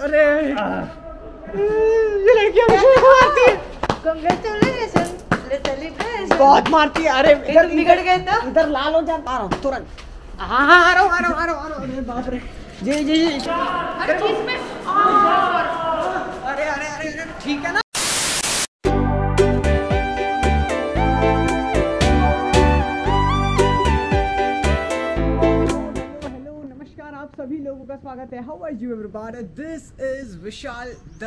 अरे ये लड़कियां मारती है। कांग्रेचुलेशन, बहुत मारती है। अरे इधर बिगड़ गए तो इधर लाल हो जाता। आ रहा हूं तुरंत। हाँ हाँ आ रहा हूं आ रहा हूं आ रहा हूं। अरे बाप रे। जी जी जी। अरे इसमें और अरे अरे अरे ठीक है ना। सभी लोगों का स्वागत है। How are you everybody, this is Vishal the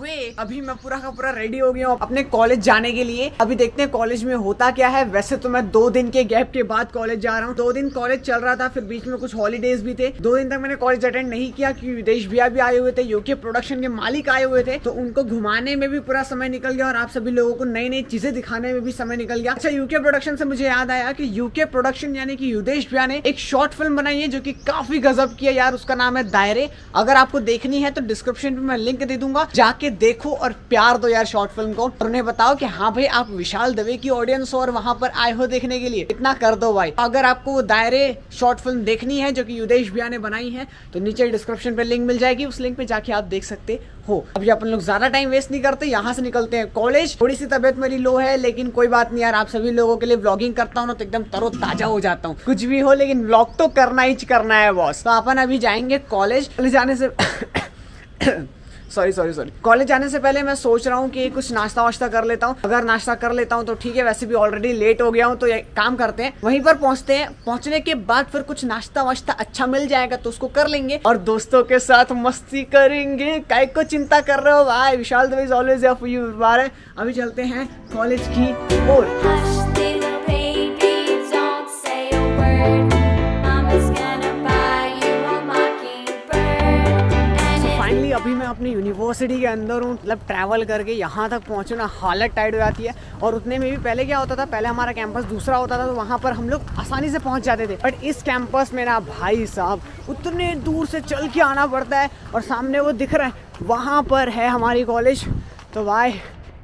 way. अभी मैं पूरा का पूरा रेडी हो गया हूँ अपने कॉलेज जाने के लिए। अभी देखते हैं कॉलेज में होता क्या है। वैसे तो मैं 2 दिन के गैप के बाद कॉलेज जा रहा हूँ। 2 दिन कॉलेज चल रहा था, फिर बीच में कुछ हॉलीडेज भी थे। 2 दिन तक मैंने कॉलेज अटेंड नहीं किया क्योंकि युद्धेश भैया भी आए हुए थे, यूके प्रोडक्शन के मालिक आए हुए थे, तो उनको घुमाने में भी पूरा समय निकल गया और आप सभी लोगों को नई नई चीजें दिखाने में भी समय निकल गया। अच्छा, यूके प्रोडक्शन से मुझे याद आया कि यूके प्रोडक्शन यानी कि युद्धेश भैया ने एक शॉर्ट फिल्म बनाई है जो कि काफी गजब किया यार। उसका नाम है दायरे। अगर आपको देखनी है तो डिस्क्रिप्शन पे मैं लिंक दे दूंगा, जाके देखो और प्यार दो यार शॉर्ट फिल्म को। और उन्हें बताओ कि हाँ भाई आप विशाल दवे की ऑडियंस हो और वहां पर आए हो देखने के लिए। इतना कर दो भाई। अगर आपको दायरे शॉर्ट फिल्म देखनी है जो कि युद्धेश भैया ने बनाई है तो नीचे डिस्क्रिप्शन पे लिंक मिल जाएगी, उस लिंक पे जाके आप देख सकते हो। अभी अपन लोग ज्यादा टाइम वेस्ट नहीं करते, यहाँ से निकलते हैं कॉलेज। थोड़ी सी तबियत मेरी लो है लेकिन कोई बात नहीं यार, आप सभी लोगों के लिए व्लॉगिंग करता हूँ तो एकदम तरोताजा हो जाता हूँ। कुछ भी हो लेकिन व्लॉग तो करना ही करना है बॉस। तो अपन अभी जाएंगे कॉलेज। जाने से सॉरी कॉलेज जाने से पहले मैं सोच रहा हूँ कि कुछ नाश्ता वाश्ता कर लेता हूँ। अगर नाश्ता कर लेता हूँ तो ठीक है, वैसे भी ऑलरेडी लेट हो गया हूँ। तो एक काम करते हैं, वहीं पर पहुँचते हैं, पहुँचने के बाद फिर कुछ नाश्ता वाश्ता अच्छा मिल जाएगा तो उसको कर लेंगे और दोस्तों के साथ मस्ती करेंगे। काहे को चिंता कर रहे हो भाई, Vishal Dave is always here for you. अभी चलते हैं कॉलेज की ओर। अभी मैं अपनी यूनिवर्सिटी के अंदर हूँ, मतलब ट्रैवल करके यहाँ तक पहुँचना हालत टाइट हो जाती है। और उतने में भी पहले क्या होता था, पहले हमारा कैंपस दूसरा होता था तो वहाँ पर हम लोग आसानी से पहुँच जाते थे। बट इस कैंपस में ना भाई साहब उतने दूर से चल के आना पड़ता है। और सामने वो दिख रहा है, वहाँ पर है हमारी कॉलेज। तो भाई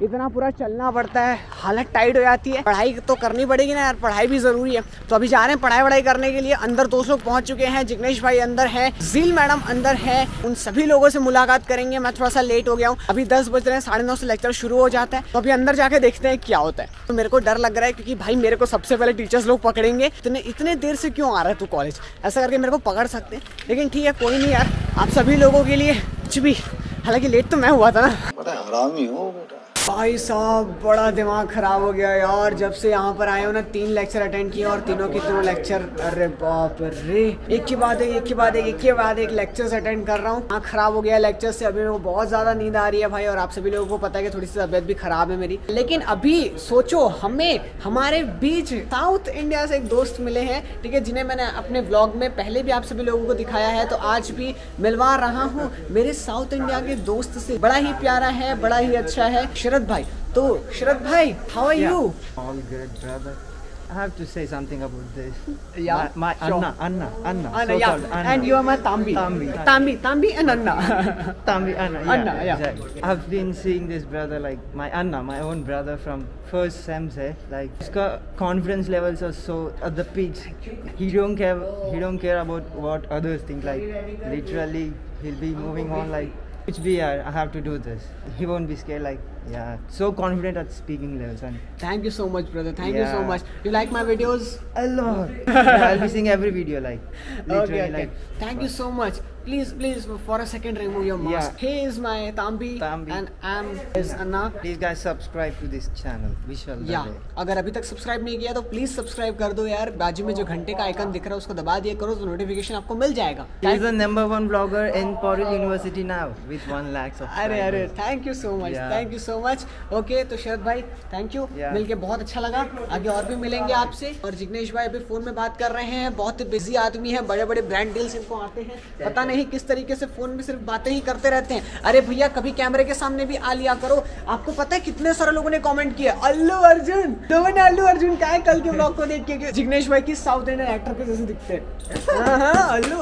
इतना पूरा चलना पड़ता है, हालत टाइट हो जाती है। पढ़ाई तो करनी पड़ेगी ना यार, पढ़ाई भी ज़रूरी है। तो अभी जा रहे हैं पढ़ाई वढ़ाई करने के लिए। अंदर 2 लोग पहुंच चुके हैं, जिग्नेश भाई अंदर है, जील मैडम अंदर है। उन सभी लोगों से मुलाकात करेंगे। मैं थोड़ा सा लेट हो गया हूँ, अभी 10 बज रहे हैं, 9:30 से लेक्चर शुरू हो जाता है। तो अभी अंदर जाके देखते हैं क्या होता है। तो मेरे को डर लग रहा है क्योंकि भाई मेरे को सबसे पहले टीचर्स लोग पकड़ेंगे, इतने देर से क्यों आ रहा है तू कॉलेज, ऐसा करके मेरे को पकड़ सकते हैं। लेकिन ठीक है, कोई नहीं यार, आप सभी लोगों के लिए कुछ भी। हालांकि लेट तो मैं हुआ था ना, बड़ा हरामी हो बेटा। भाई साहब बड़ा दिमाग खराब हो गया यार जब से यहाँ पर आए हो ना। 3 लेक्चर अटेंड किए और तीनों के तीनों लेक्चर, अरे बाप रे, एक के बाद एक लेक्चर्स अटेंड कर रहा हूँ। आँख खराब हो गया लेक्चर से। अभी मेरे को बहुत ज़्यादा नींद आ रही है भाई, और आप सभी लोगों को पता है कि थोड़ी सी तबीयत भी खराब है मेरी। लेकिन अभी सोचो, हमें हमारे बीच साउथ इंडिया से एक दोस्त मिले हैं, ठीक है, जिन्हें मैंने अपने ब्लॉग में पहले भी आप सभी लोगों को दिखाया है। तो आज भी मिलवा रहा हूँ मेरे साउथ इंडिया के दोस्त से। बड़ा ही प्यारा है, बड़ा ही अच्छा है, श्रद्ध भाई। तो श्रद्ध भाई, how are you? All good, brother. I have to say something about this. Yeah, my Anna. So yeah. Anna. And you are my Tambi and Anna. Tambi, Anna. Exactly. I've been seeing this brother, like my Anna, my own brother from first sem se. Like his confidence levels are so at the peaks. He don't care about what others think. Like literally, he'll be moving on like. Which be I have to do this. He won't be scared. Like yeah, so confident at speaking levels. And thank you so much, brother. Thank you so much. You like my videos? A lot. Yeah, I'll be seeing every video. Like literally, okay. Like thank you so much. Please for a second remove your mask. Yeah. He is my Tambi. And I'm is Anna. Please guys subscribe to this channel. Vishal Dave. Yeah. अगर अभी तक subscribe नहीं किया तो please subscribe कर दो यार। बाजू में जो घंटे का आइकन दिख रहा है उसको दबा दिया करो तो नोटिफिकेशन आपको मिल जाएगा। He is the number 1 vlogger in Pori University now with 1 lakh subscribers. अरे thank you so much. Okay, तो शरद भाई thank you. Yeah. मिलके बहुत अच्छा लगा। आगे और भी मिलेंगे आपसे। और जिग्नेश भाई अभी फोन में बात कर रहे हैं, बहुत बिजी आदमी है, बड़े बड़े ब्रांड डील्स इनको आते हैं, पता नहीं किस तरीके से फोन में सिर्फ बातें ही करते रहते हैं। अरे भैया कभी कैमरे के सामने भी आ लिया करो। आपको पता है कितने सारे लोगों ने कमेंट किया अल्लू अर्जुन क्या है कल के ब्लॉग को देख के जिग्नेश भाई की साउथ इंडियन एक्टर के जैसे दिखते हैं। अल्लू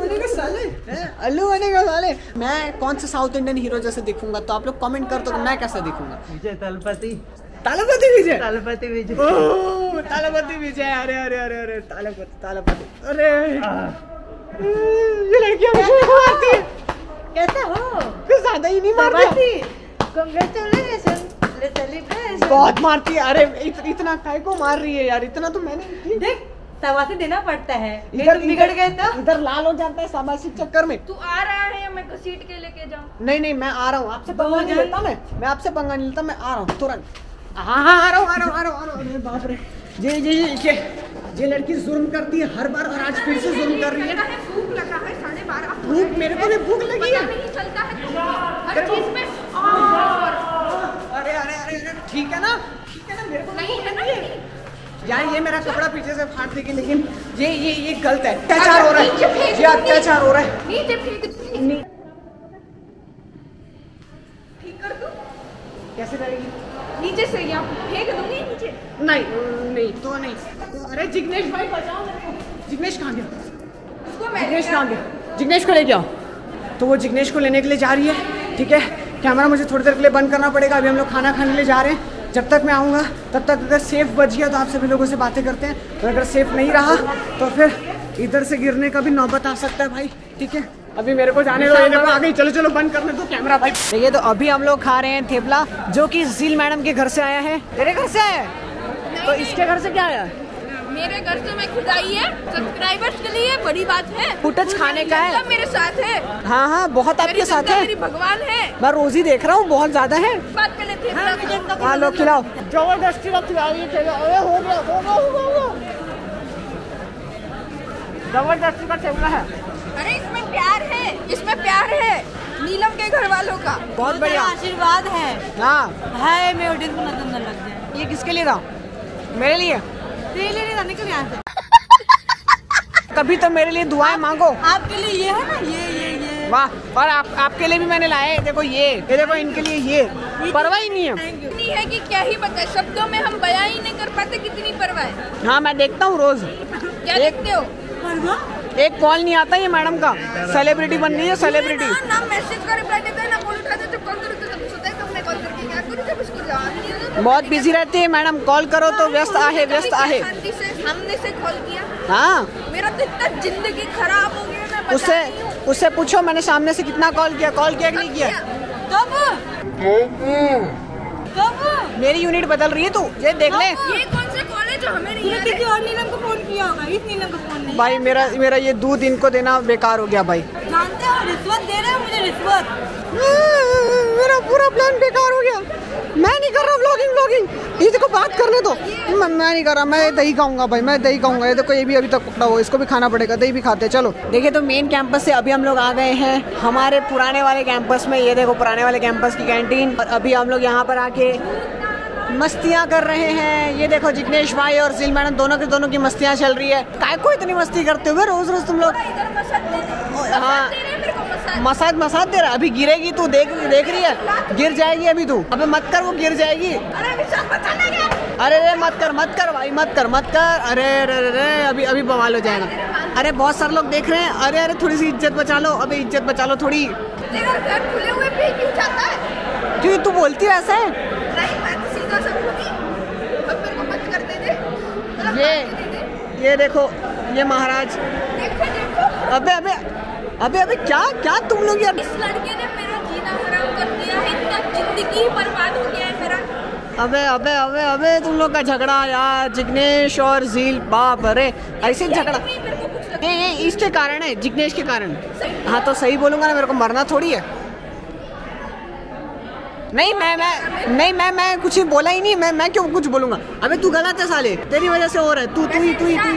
बनेगा साले। मैं कौन सा साउथ इंडियन हीरो जैसे दिखूंगा, तो आप लोग कमेंट कर दो तो मैं कैसा दिखूंगा। विजय तालपति। अरे ये लड़कियां मुझे मारती है। ज़्यादा ही नहीं मार रही। कांग्रेचुलेशन, बहुत मारती है। अरे इतना काय को मार रही है यार, इतना तो मैंने देख शाबाशी देना पड़ता है। इधर बिगड़ गए तो इधर लाल हो जाता है शाबाशी चक्कर में। तू आ रहा है मैं सीट के लेके जाऊं? नहीं नहीं मैं आ रहा हूँ, आपसे पंगा नहीं लेता मैं आपसे पंगा नहीं लेता, मैं आ रहा हूँ तुरंत। हाँ हाँ आ रहा हूँ आ रहा हूँ आ रहा हूँ आ रहा हूँ। अरे बाप रे, जी जी जी ये लड़की जुर्म करती है हर बार और आज फिर से जुर्म कर रही है। भूख लगा है 12:30, भूख मेरे को भी भूख लगी है। अरे अरे अरे ठीक है ना ठीक है ना, मेरे को नहीं है यार ये मेरा कपड़ा पीछे से फाड़ देगी, लेकिन ये गलत है, अत्याचार हो रहा है, ये अत्याचार हो रहा है। नीचे फेंक ठीक कर दूं? कैसे करेगी? नीचे से या फेंक दूंगी नीचे? नहीं नहीं तो नहीं। अरे जिग्नेश भाई बचाओ मेरे को। जिग्नेश कहाँ गया? उसको मैं जिग्नेश कहाँ गया? जिग्नेश को ले गया तो वो जिग्नेश को लेने के लिए जा रही है। ठीक है कैमरा मुझे थोड़ी देर के लिए बंद करना पड़ेगा, अभी हम लोग खाना खाने के लिए जा रहे हैं। जब तक मैं आऊँगा तब तक अगर सेफ बच गया तो आप सभी लोगों से बातें करते हैं, और तो अगर सेफ नहीं रहा तो फिर इधर से गिरने का भी नौबत आ सकता है भाई। ठीक है अभी मेरे को जाने दो, आ गई चलो चलो बंद करने दो कैमरा भाई। देखिए तो अभी हम लोग खा रहे हैं थेपला, जो कि जील मैडम के घर से आया है। तेरे घर से आया है? तो इसके घर से क्या आया? मेरे घर से मैं खुद आई है, सब्सक्राइबर्स के लिए बड़ी बात है। फुटेज खाने का है, मेरे साथ है। हाँ हाँ बहुत आपके साथ है, मेरी भगवान है, मैं रोज ही देख रहा हूँ, बहुत ज्यादा है। बात कर लेते हैं। हाँ लोग खिलाओ जबरदस्ती मत खिलाओ, ये जबरदस्ती का चल रहा है। अरे इसमें प्यार है, इसमें प्यार है नीलम के घर वालों का, बहुत बड़ा आशीर्वाद है। हाँ मैं ऑडियंस को नजर न लग जाए। ये किसके लिए था? मेरे लिए जाने के लिए कभी तो मेरे लिए दुआएं मांगो। आपके लिए ये है ना ये वाह, और आपके लिए भी मैंने लाए। देखो ये देखो इनके लिए ये परवाह ही नहीं है, इतनी है कि क्या ही बताए, शब्दों में हम बयां ही नहीं कर पाते कितनी परवाह है। हाँ मैं देखता हूँ रोज। क्या देखते हो? एक कॉल नहीं आता ये मैडम का, सेलिब्रिटी बन रही है सेलिब्रिटी। ना मैसेज का रिप्लाई देता है ना कॉल उठाते हो, कॉल करते हो सोचते हो तुमने कॉल करके क्या करोगे, उसको जवाब बहुत बिजी रहती है मैडम, कॉल करो तो व्यस्त आहे व्यस्त आहे। हमने से कॉल किया? हाँ मेरा तो इतना जिंदगी खराब हो गया ना, उससे पूछो मैंने सामने से कितना कॉल किया, कॉल किया कि नहीं किया। तब मेरी यूनिट बदल रही है तू, ये देख ले ये कौन सा कॉलेज है हमें नहीं किसी और नीलम को फोन किया होगा, इस नीलम को फोन नहीं। भाई मेरा ये दूध इनको देना बेकार हो गया भाई, जानते हो रिश्वत दे रहे हो मुझे, रिश्वत। मेरा पूरा प्लान बेकार हो गया, मैं नहीं कर रहा व्लॉगिंग व्लॉगिंग, ये देखो बात करने दो, मैं नहीं कर रहा, मैं दही खाऊंगा भाई, मैं दही खाऊंगा। ये देखो ये भी अभी तक पकड़ा हुआ, इसको भी खाना पड़ेगा, दही भी खाते हैं। चलो देखिए तो मेन कैंपस से अभी हम लोग आ गए हैं हमारे पुराने वाले कैंपस में। ये देखो पुराने वाले कैंपस की कैंटीन, और अभी हम लोग यहाँ पर आके मस्तियाँ कर रहे हैं। ये देखो जिग्नेश भाई और जील मैडम दोनों की मस्तियाँ चल रही है। काय को इतनी मस्ती करते हुए रोज तुम लोग? हाँ मसाज दे रहा, अभी गिरेगी तू, देख रही है गिर जाएगी अभी तू, अबे मत कर वो गिर जाएगी। अरे रे मत कर भाई मत कर। अरे रे अभी बवाल हो जाएगा। अरे बहुत सारे लोग देख रहे हैं, अरे थोड़ी सी इज्जत बचा लो, अबे इज्जत बचा लो थोड़ी। क्यों तू बोलती है ऐसे? ये देखो ये महाराज, अबे क्या तुम लोग यार, इस लड़के ने मेरा जीना हराम कर दिया है, इतना जिंदगी बर्बाद हो गया है मेरा। अबे तुम लोग का झगड़ा यार जिग्नेश और जील, बाप रे ऐसे झगड़ा इसके कारण है, जिग्नेश के कारण। हाँ तो सही बोलूंगा ना, मेरे को मरना थोड़ी है। नहीं मैं कुछ बोला ही नहीं, मैं क्यों कुछ बोलूंगा? अबे तू गलत है साले, तेरी वजह से हो रहा है। तू ही हाँ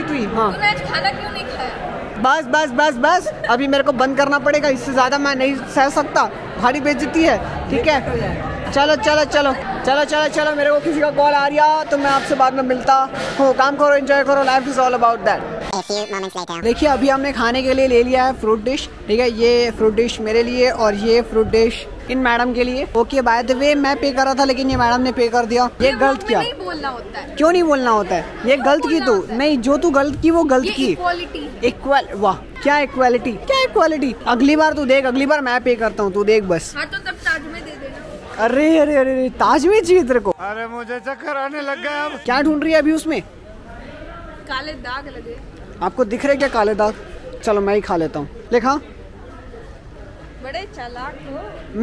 खाना क्यों नहीं खाया? बस अभी मेरे को बंद करना पड़ेगा, इससे ज़्यादा मैं नहीं सह सकता, भारी बेइज्जती है। ठीक है चलो मेरे को किसी का कॉल आ रहा है तो मैं आपसे बाद में मिलता हूँ। काम करो, एंजॉय करो, life is all about that. देखिए अभी हमने खाने के लिए ले लिया है फ्रूट डिश। ठीक है ये फ्रूट डिश मेरे लिए और ये फ्रूट डिश इन मैडम के लिए। ओके बाय द वे मैं पे कर रहा था लेकिन ये मैडम ने पे कर दिया, ये गलत किया। नहीं बोलना होता है। क्यों नहीं बोलना होता है? ये गलत की तू नहीं, जो तू गलत की वो गलत की। इक्वल वाह क्या इक्वालिटी। अगली बार तू देख, अगली बार मैं पे करता हूँ तू देख बस। हाँ तो तब ताज में दे देना। अरे ताज में चाहिए तेरे को? अरे मुझे चक्कर आने लग गया। क्या ढूंढ रही है अभी उसमें? काले दाग लगे आपको, दिख रहे क्या काले दाग? चलो मैं ही खा लेता हूँ। लिखा बड़े चालाक हो।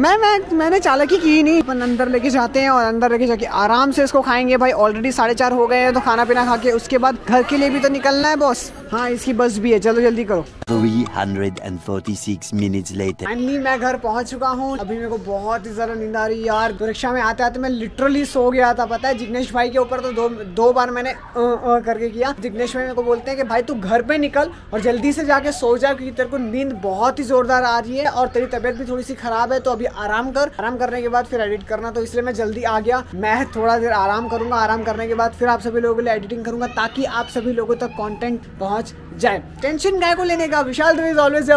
मैंने चालाकी की नहीं। अपन अंदर लेके जाते हैं और अंदर लेके जाके आराम से इसको खाएंगे भाई। ऑलरेडी 4:30 हो गए हैं तो खाना पीना खा के उसके बाद घर के लिए भी तो निकलना है बॉस। हाँ इसकी बस भी है, चलो जल्दी करो। 346 minutes later फाइनली मैं घर पहुंच चुका हूँ। अभी मेरे को बहुत ही ज्यादा नींद आ रही है यार। रिक्शा में आते आते मैं लिटरली सो गया था पता है। जिग्नेश भाई के ऊपर तो दो बार मैंने करके किया। जिग्नेश भाई मेरे को बोलते हैं कि भाई तू घर पे निकल और जल्दी से जाके सो जा क्योंकि तेरे को नींद बहुत ही जोरदार आ रही है और तेरी तबीयत भी थोड़ी सी खराब है तो अभी आराम कर। आराम करने के बाद फिर एडिट करना, तो इसलिए मैं जल्दी आ गया। मैं थोड़ा देर आराम करूंगा, आराम करने के बाद फिर आप सभी लोगों के लिए एडिटिंग करूंगा ताकि आप सभी लोगों तक कंटेंट पहुंच जाए। टेंशन गाय को लेने का विशाल देव इज ऑलवेज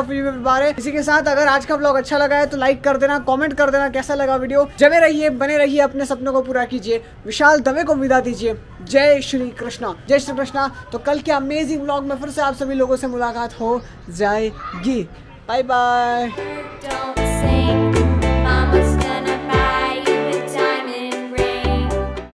बारे। इसी के साथ अगर आज का ब्लॉग अच्छा लगा है तो लाइक कर देना, कॉमेंट कर देना कैसा लगा वीडियो। जमे रहिए, बने रहिए, अपने सपनों को पूरा कीजिए। विशाल दवे को विदा दीजिए। जय श्री कृष्णा, जय श्री कृष्णा। तो कल के अमेजिंग ब्लॉग में फिर से आप सभी लोगों से मुलाकात हो जाएगी। Bye bye.